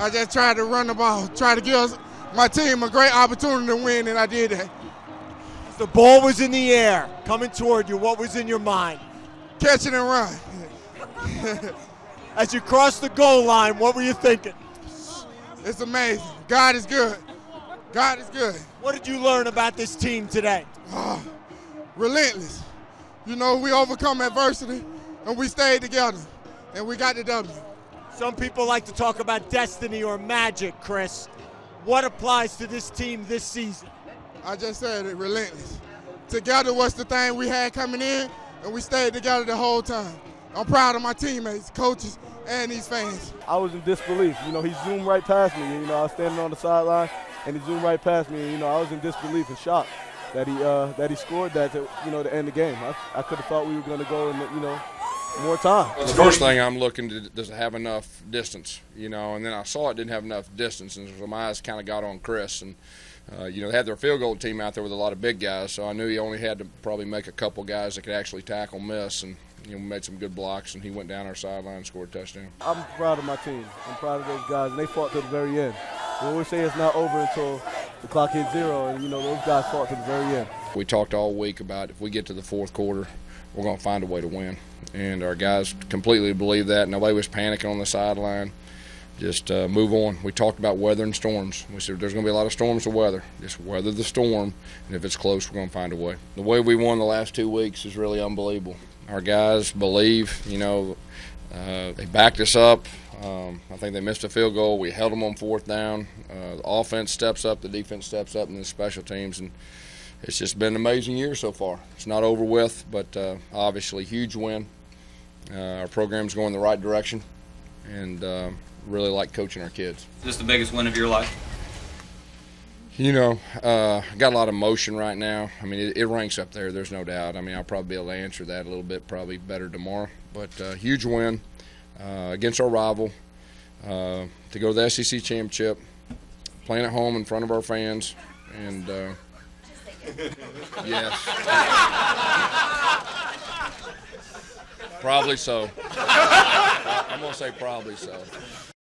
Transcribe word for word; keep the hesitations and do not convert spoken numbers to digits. I just tried to run the ball, try to give us, my team a great opportunity to win, and I did that. The ball was in the air, coming toward you. What was in your mind? Catch it and run. As you crossed the goal line, what were you thinking? It's amazing. God is good. God is good. What did you learn about this team today? Oh, relentless. You know, we overcome adversity, and we stayed together, and we got the W. Some people like to talk about destiny or magic, Chris. What applies to this team this season? I just said it, relentless. Together was the thing we had coming in, and we stayed together the whole time. I'm proud of my teammates, coaches, and these fans. I was in disbelief. You know, he zoomed right past me. You know, I was standing on the sideline, and he zoomed right past me. And, you know, I was in disbelief and shock that he uh, that he scored that to, you know, to end the game. I, I could have thought we were going to go in, you know, more time. The first thing I'm looking to does it have enough distance, you know, and then I saw it didn't have enough distance, and so my eyes kind of got on Chris, and uh, you know, they had their field goal team out there with a lot of big guys, so I knew he only had to probably make a couple guys that could actually tackle miss, and you know, we made some good blocks, and he went down our sideline and scored a touchdown. I'm proud of my team. I'm proud of those guys, and they fought to the very end. We always say it's not over until the clock hits zero, and you know, those guys fought to the very end. We talked all week about if we get to the fourth quarter, we're going to find a way to win. And our guys completely believe that. Nobody was panicking on the sideline. Just uh, move on. We talked about weathering storms. We said there's going to be a lot of storms to weather. Just weather the storm, and if it's close, we're going to find a way. The way we won the last two weeks is really unbelievable. Our guys believe, you know, uh, they backed us up. Um, I think they missed a field goal. We held them on fourth down. Uh, the offense steps up, the defense steps up, and the special teams. And it's just been an amazing year so far. It's not over with, but uh, obviously huge win. Uh, our program's going the right direction, and uh, really like coaching our kids. Is this the biggest win of your life? You know, uh, got a lot of emotion right now. I mean, it, it ranks up there, there's no doubt. I mean, I'll probably be able to answer that a little bit probably better tomorrow. But uh, huge win uh, against our rival uh, to go to the S E C championship, playing at home in front of our fans, and uh, yes. Probably so. I'm going to say probably so.